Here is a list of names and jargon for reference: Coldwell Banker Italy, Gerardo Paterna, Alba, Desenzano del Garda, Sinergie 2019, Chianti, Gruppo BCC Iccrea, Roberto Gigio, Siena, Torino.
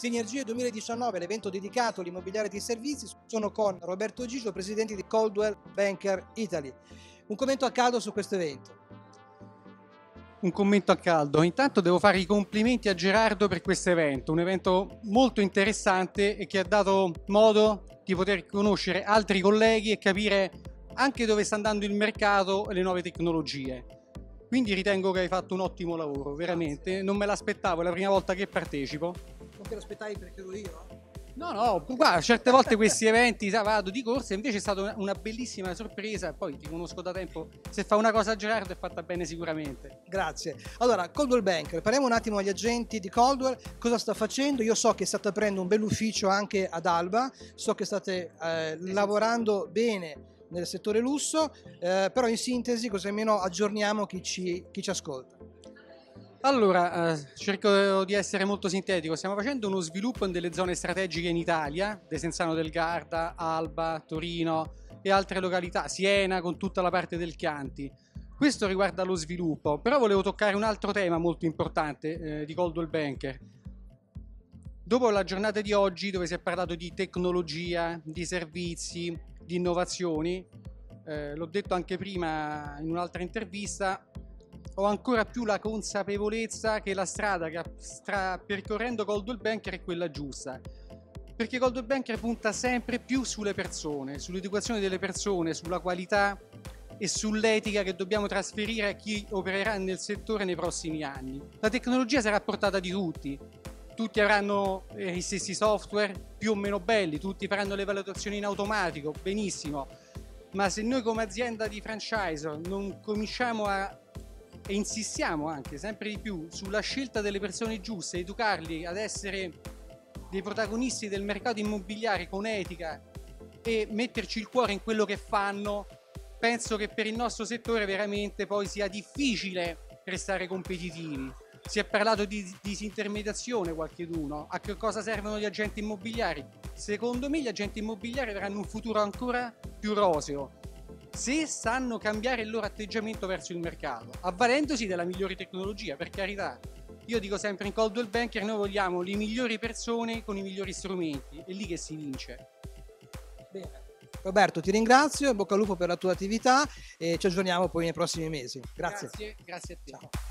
Sinergie 2019, l'evento dedicato all'immobiliare di servizi. Sono con Roberto Gigio, presidente di Coldwell Banker Italy. Un commento a caldo su questo evento. Un commento a caldo. Intanto devo fare i complimenti a Gerardo per questo evento, un evento molto interessante e che ha dato modo di poter conoscere altri colleghi e capire anche dove sta andando il mercato e le nuove tecnologie. Quindi ritengo che hai fatto un ottimo lavoro, veramente. Non me l'aspettavo, è la prima volta che partecipo. Non te l'aspettavi perché ero io? No, guarda, certe volte questi eventi vado di corsa, invece è stata una bellissima sorpresa. Poi ti conosco da tempo, se fa una cosa Gerardo è fatta bene sicuramente. Grazie. Allora, Coldwell Banker, parliamo un attimo agli agenti di Coldwell, cosa sta facendo? Io so che state aprendo un bell'ufficio anche ad Alba, so che state lavorando bene nel settore lusso, però in sintesi così almeno aggiorniamo chi ci ascolta. Allora, cerco di essere molto sintetico. Stiamo facendo uno sviluppo in delle zone strategiche in Italia, Desenzano del Garda, Alba, Torino e altre località, Siena con tutta la parte del Chianti. Questo riguarda lo sviluppo, però volevo toccare un altro tema molto importante di Coldwell Banker. Dopo la giornata di oggi, dove si è parlato di tecnologia, di servizi, di innovazioni, l'ho detto anche prima in un'altra intervista, ho ancora più la consapevolezza che la strada che sta percorrendo Coldwell Banker è quella giusta, perché Coldwell Banker punta sempre più sulle persone, sull'educazione delle persone, sulla qualità e sull'etica che dobbiamo trasferire a chi opererà nel settore nei prossimi anni. La tecnologia sarà a portata di tutti avranno gli stessi software più o meno belli, tutti faranno le valutazioni in automatico, benissimo, ma se noi come azienda di franchisor non cominciamo e insistiamo anche sempre di più sulla scelta delle persone giuste, educarli ad essere dei protagonisti del mercato immobiliare con etica e metterci il cuore in quello che fanno, penso che per il nostro settore veramente poi sia difficile restare competitivi. Si è parlato di disintermediazione qualcheduno, a che cosa servono gli agenti immobiliari? Secondo me gli agenti immobiliari avranno un futuro ancora più roseo se sanno cambiare il loro atteggiamento verso il mercato, avvalendosi della migliore tecnologia, per carità. Io dico sempre, in Coldwell Banker noi vogliamo le migliori persone con i migliori strumenti, è lì che si vince. Bene. Roberto, ti ringrazio, in bocca al lupo per la tua attività e ci aggiorniamo poi nei prossimi mesi. Grazie. Grazie a te. Ciao.